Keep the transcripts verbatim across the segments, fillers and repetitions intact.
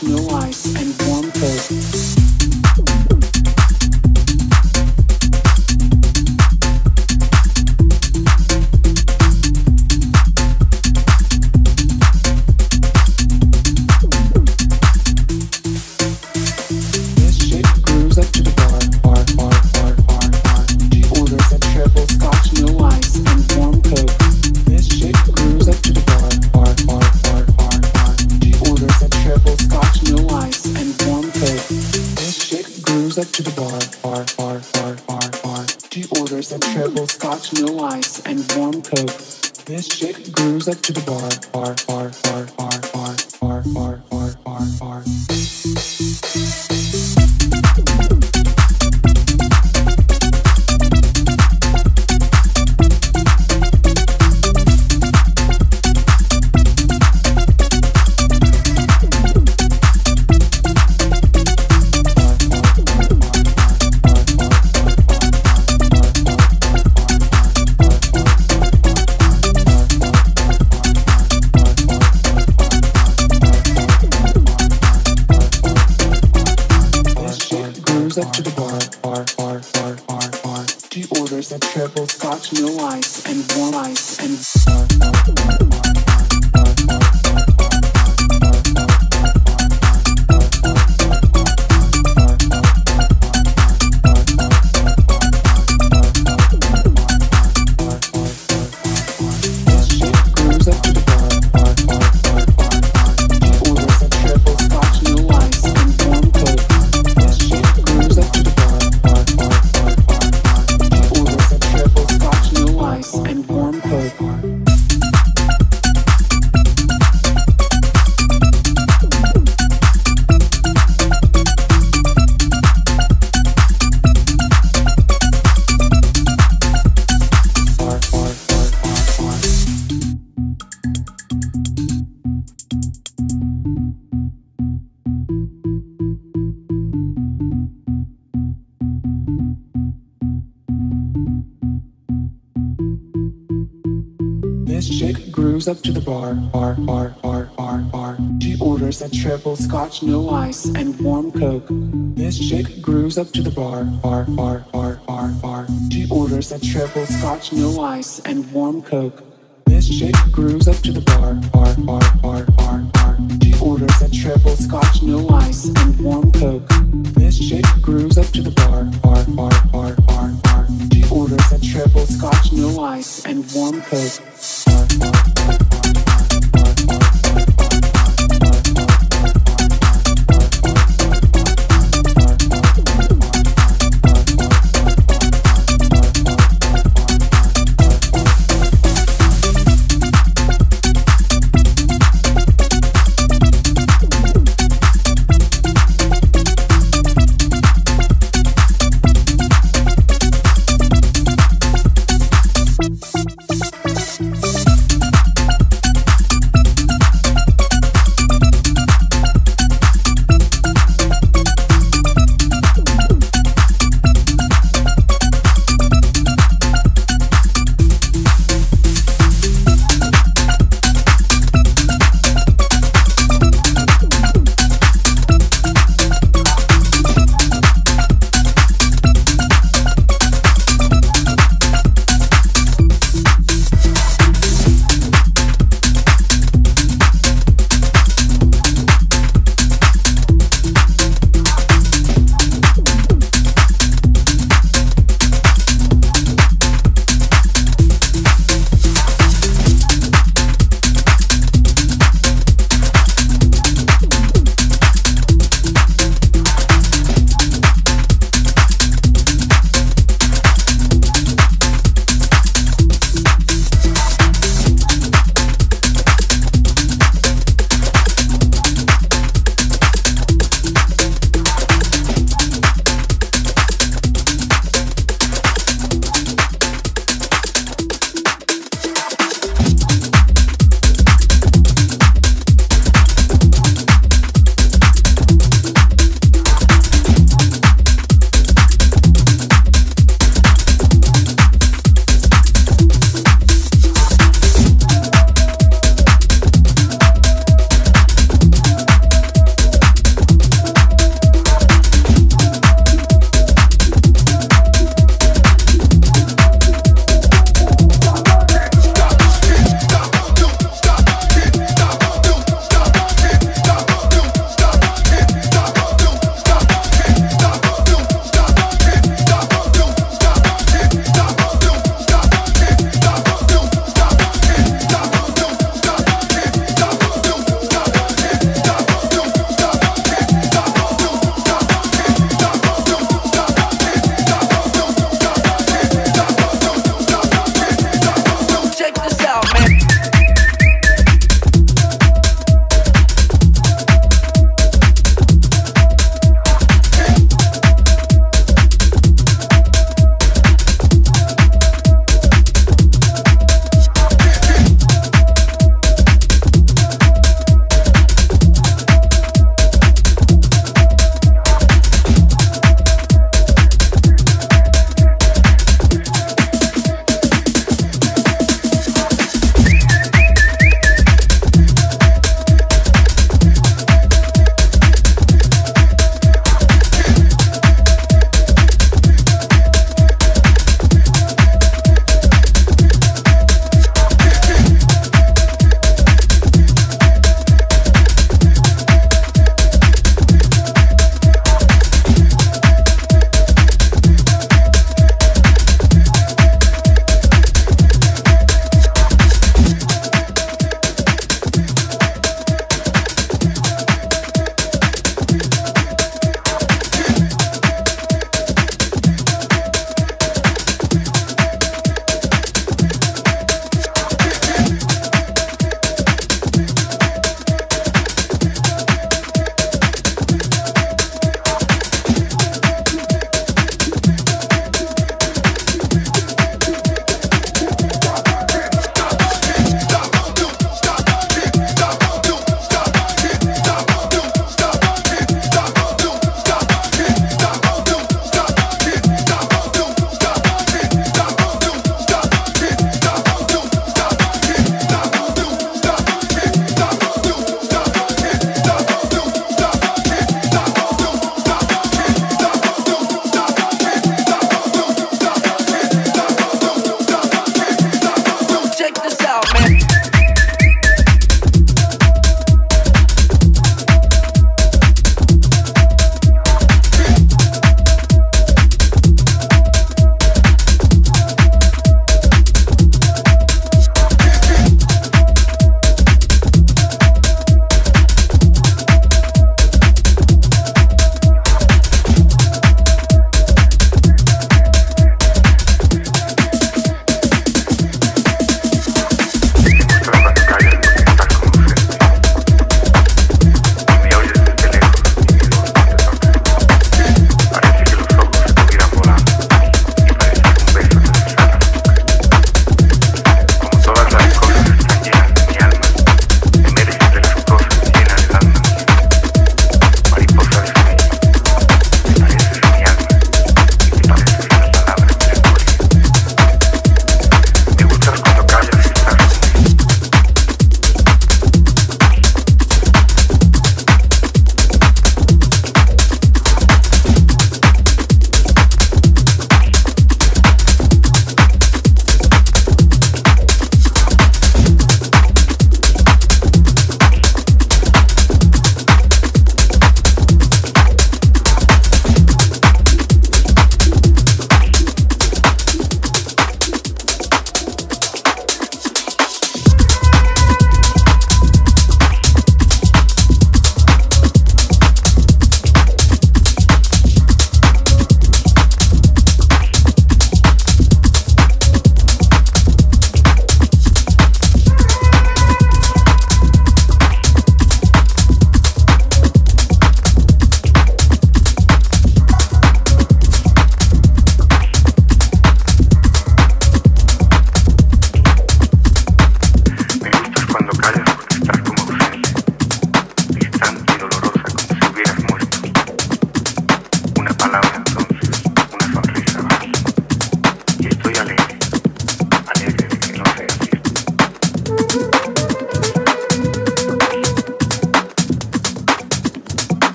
touch, no ice, and warm toast. Up to the bar, bar, bar, bar, bar, bar. She orders a triple scotch, no ice, and warm coke. This chick grooves up to the bar, bar, bar, bar, bar, bar, bar, bar, bar, bar, bar. Up to the bar, bar, bar, bar, bar, bar. She orders a triple scotch, no ice, and warm ice, and bar, bar, bar, bar. This chick grooves up to the bar, bar, bar, bar, bar, bar. She orders a triple scotch, no ice, and warm coke. This chick grooves up to the bar, bar, bar, bar, bar, bar. She orders a triple scotch, no ice, and warm coke. This chick grooves up to the bar, bar, bar, bar, bar, bar. She orders a triple scotch, no ice, and warm coke. This chick grooves up to the bar, bar, bar, bar, bar, bar. She orders a triple scotch, no ice, and warm coke. Bar, bar, bar.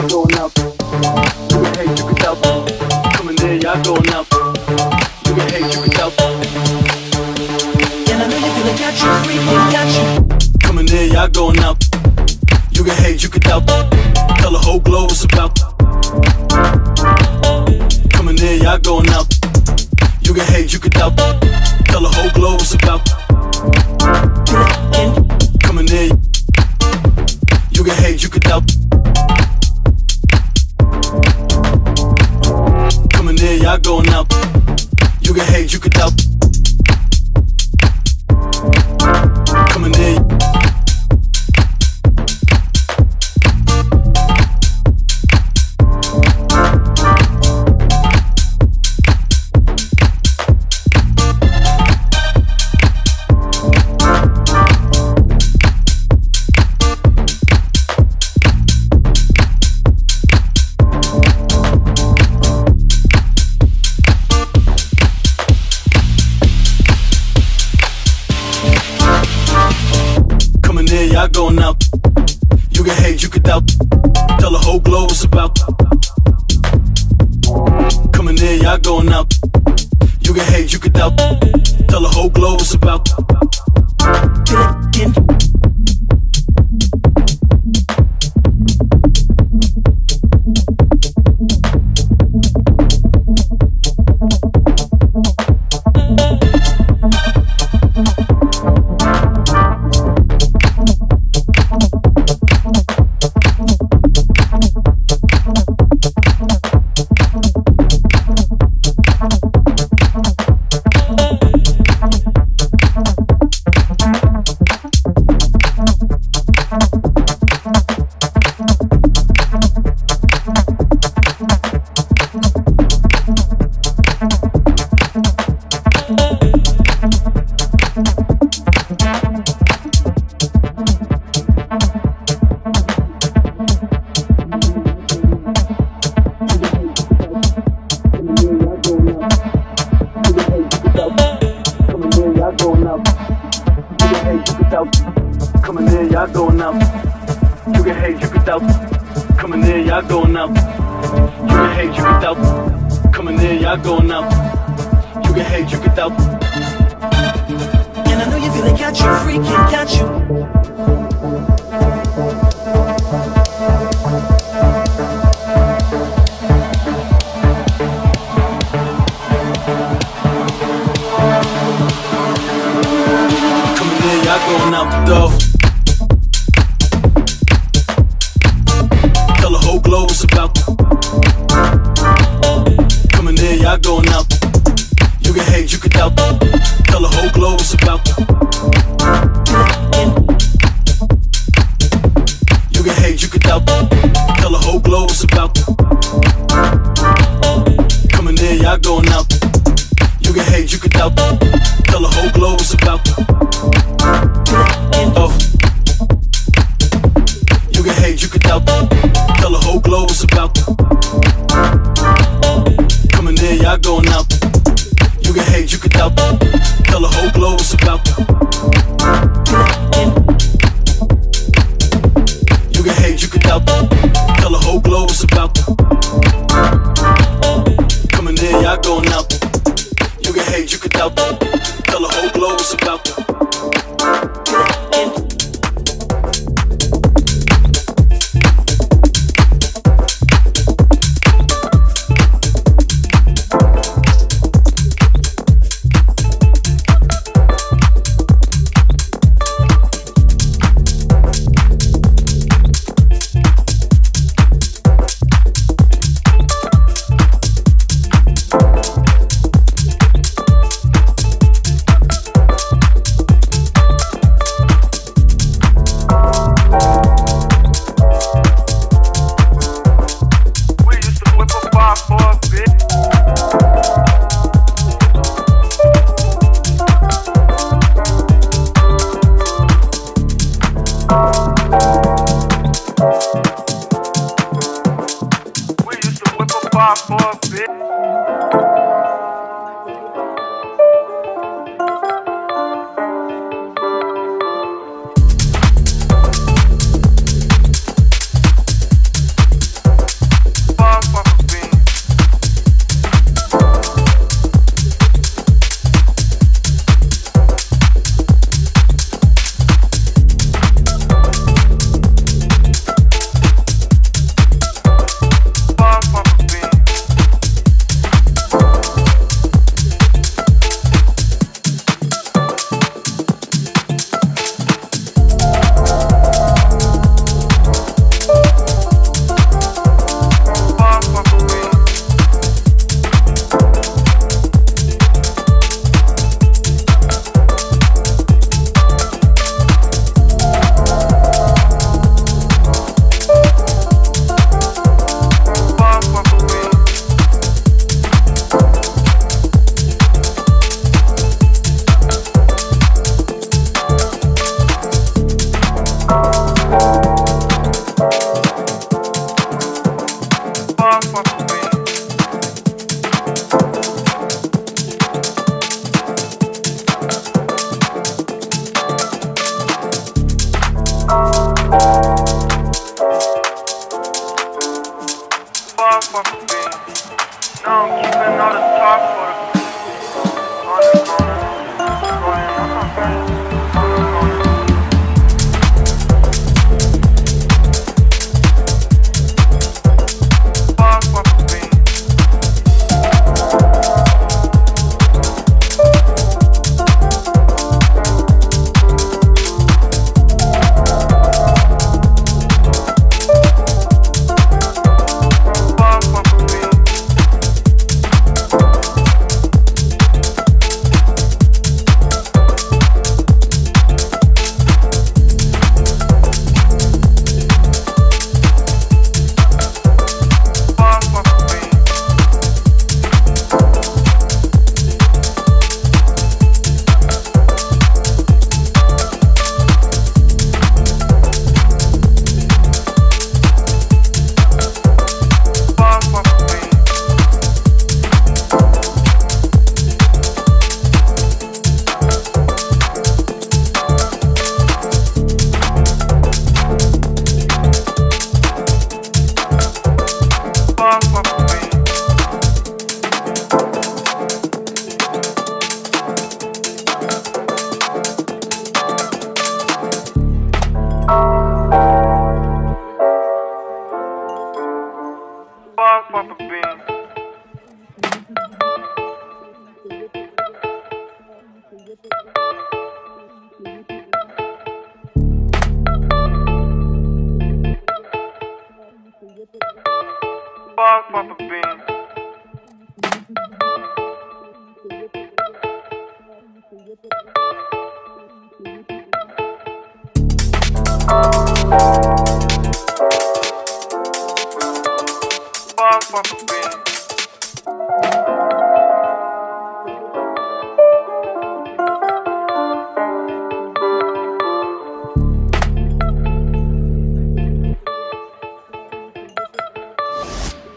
y'all going up. You can hate, you can tell. Coming there, y'all going up. You can hate, you can tell. And I know you feel like got you, freaking got you. Coming there, y'all going up. You can hate, you can tell. Tell the whole globe what's about. Coming there, y'all going up. You can hate, you can tell. Tell the whole globe what's about. Coming there, you can hate, you can tell. Coming there, y'all going up. You can hate, you can tell. Coming there. Y'all going up. You can hate, you can doubt. Tell the whole globe what's about. Coming there, y'all going up. You can hate, you can doubt. Tell the whole globe what's about. Get it, get it.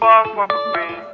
Fuck, fuck, fuck,